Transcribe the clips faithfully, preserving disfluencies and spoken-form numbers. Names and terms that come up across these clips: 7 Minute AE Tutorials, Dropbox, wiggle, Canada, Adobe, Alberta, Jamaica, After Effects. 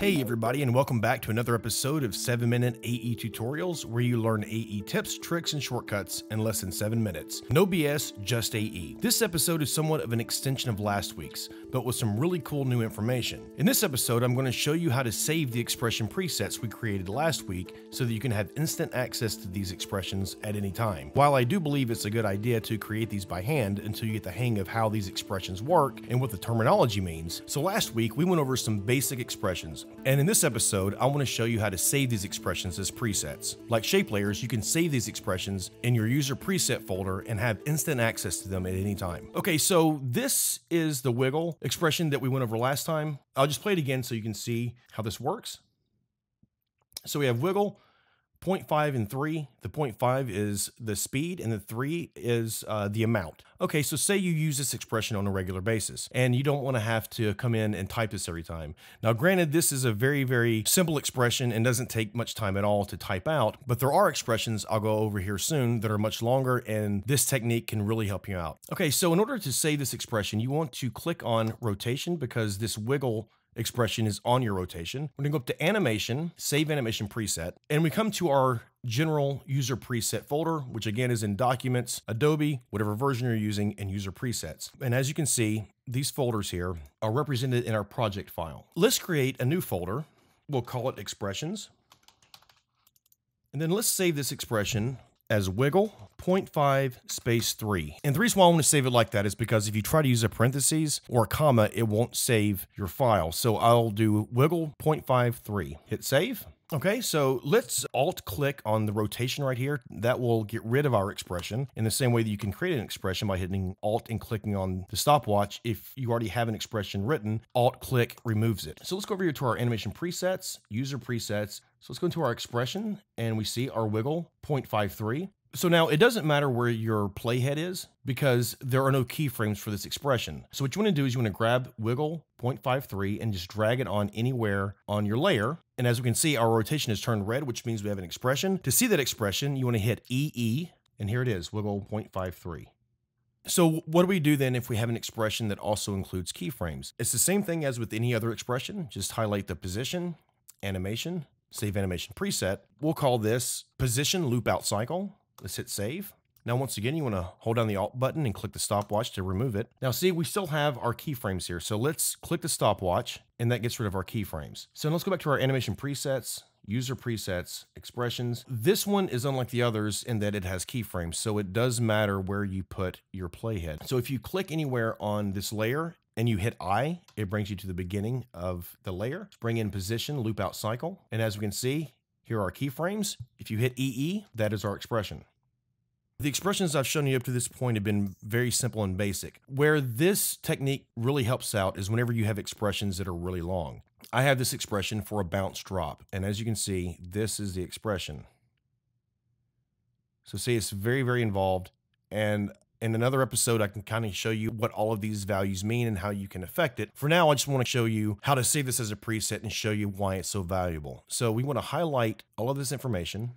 Hey everybody, and welcome back to another episode of seven minute A E Tutorials, where you learn A E tips, tricks, and shortcuts in less than seven minutes. No B S, just A E. This episode is somewhat of an extension of last week's, but with some really cool new information. In this episode, I'm going to show you how to save the expression presets we created last week so that you can have instant access to these expressions at any time. While I do believe it's a good idea to create these by hand until you get the hang of how these expressions work and what the terminology means. So last week, we went over some basic expressions. And in this episode, I want to show you how to save these expressions as presets. Like shape layers, you can save these expressions in your user preset folder and have instant access to them at any time. Okay, so this is the wiggle expression that we went over last time. I'll just play it again so you can see how this works. So we have wiggle, zero point five and three. The zero point five is the speed and the three is uh, the amount. Okay, so say you use this expression on a regular basis and you don't want to have to come in and type this every time. Now granted, this is a very, very simple expression and doesn't take much time at all to type out, but there are expressions I'll go over here soon that are much longer, and this technique can really help you out. Okay, so in order to save this expression, you want to click on rotation because this wiggle expression is on your rotation. We're gonna go up to animation, save animation preset, and we come to our general user preset folder, which again is in documents, Adobe, whatever version you're using, and user presets. And as you can see, these folders here are represented in our project file. Let's create a new folder. We'll call it expressions. And then let's save this expression as wiggle, zero point five space three. And the reason why I want to save it like that is because if you try to use a parentheses or a comma, it won't save your file. So I'll do wiggle zero point five three, hit save. Okay, so let's alt click on the rotation right here. That will get rid of our expression in the same way that you can create an expression by hitting alt and clicking on the stopwatch. If you already have an expression written, alt click removes it. So let's go over here to our animation presets, user presets. So let's go into our expression and we see our wiggle zero point five three. So now it doesn't matter where your playhead is because there are no keyframes for this expression. So what you want to do is you want to grab wiggle zero point five three and just drag it on anywhere on your layer. And as we can see, our rotation has turned red, which means we have an expression. To see that expression, you want to hit E E, and here it is, wiggle zero point five three. So what do we do then if we have an expression that also includes keyframes? It's the same thing as with any other expression. Just highlight the position, animation, save animation preset. We'll call this position loop out cycle. Let's hit save. Now, once again, you want to hold down the Alt button and click the stopwatch to remove it. Now, see, we still have our keyframes here. So let's click the stopwatch, and that gets rid of our keyframes. So let's go back to our animation presets, user presets, expressions. This one is unlike the others in that it has keyframes, so it does matter where you put your playhead. So if you click anywhere on this layer and you hit I, it brings you to the beginning of the layer. Let's bring in position, loop out cycle. And as we can see, here are our keyframes. If you hit E E, that is our expression. The expressions I've shown you up to this point have been very simple and basic. Where this technique really helps out is whenever you have expressions that are really long. I have this expression for a bounce drop, and as you can see, this is the expression. So see, it's very, very involved, and in another episode, I can kind of show you what all of these values mean and how you can affect it. For now, I just want to show you how to save this as a preset and show you why it's so valuable. So we want to highlight all of this information,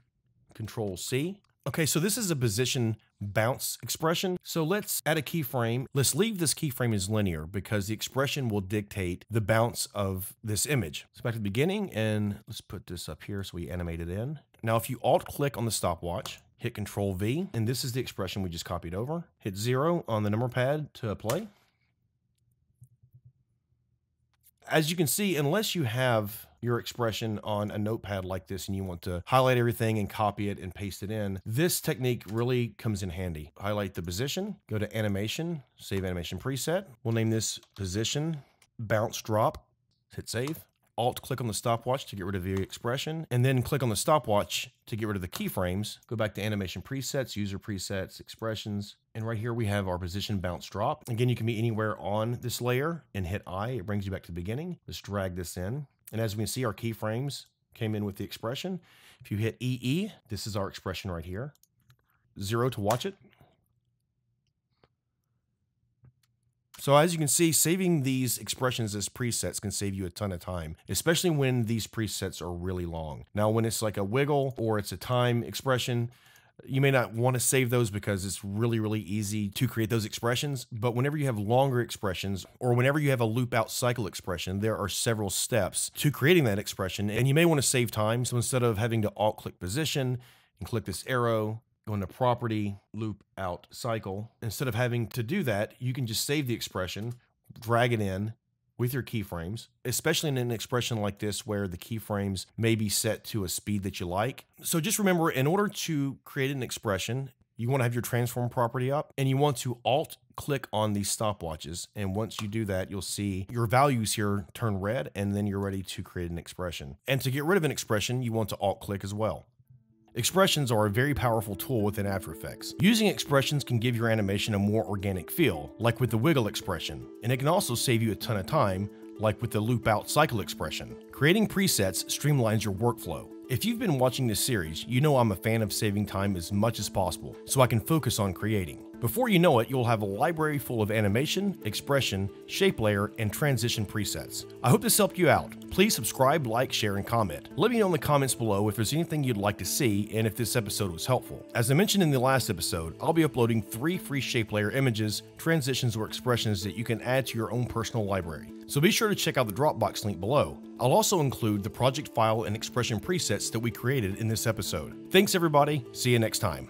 Control C. Okay, so this is a position bounce expression. So let's add a keyframe. Let's leave this keyframe as linear because the expression will dictate the bounce of this image. So back to the beginning, and let's put this up here so we animate it in. Now, if you alt click on the stopwatch, hit Control V, and this is the expression we just copied over. Hit zero on the number pad to play. As you can see, unless you have your expression on a notepad like this and you want to highlight everything and copy it and paste it in, this technique really comes in handy. Highlight the position, go to animation, save animation preset. We'll name this position bounce drop, hit save. Alt click on the stopwatch to get rid of the expression, and then click on the stopwatch to get rid of the keyframes. Go back to animation presets, user presets, expressions, and right here we have our position bounce drop. Again, you can be anywhere on this layer and hit I, it brings you back to the beginning. Let's drag this in. And as we can see, our keyframes came in with the expression. If you hit E E, this is our expression right here. Zero to watch it. So as you can see, saving these expressions as presets can save you a ton of time, especially when these presets are really long. Now, when it's like a wiggle or it's a time expression, You may not want to save those because it's really, really easy to create those expressions. But whenever you have longer expressions or whenever you have a loop out cycle expression, there are several steps to creating that expression. And you may want to save time. So instead of having to alt click position and click this arrow, go into property, loop out cycle, instead of having to do that, you can just save the expression, drag it in with your keyframes, especially in an expression like this where the keyframes may be set to a speed that you like. So just remember, in order to create an expression, you want to have your transform property up and you want to alt click on these stopwatches. And once you do that, you'll see your values here turn red and then you're ready to create an expression. And to get rid of an expression, you want to alt click as well. Expressions are a very powerful tool within After Effects. Using expressions can give your animation a more organic feel, like with the wiggle expression, and it can also save you a ton of time, like with the loop out cycle expression. Creating presets streamlines your workflow. If you've been watching this series, you know I'm a fan of saving time as much as possible, so I can focus on creating. Before you know it, you'll have a library full of animation, expression, shape layer, and transition presets. I hope this helped you out. Please subscribe, like, share, and comment. Let me know in the comments below if there's anything you'd like to see and if this episode was helpful. As I mentioned in the last episode, I'll be uploading three free shape layer images, transitions, or expressions that you can add to your own personal library. So be sure to check out the Dropbox link below. I'll also include the project file and expression presets that we created in this episode. Thanks everybody, see you next time.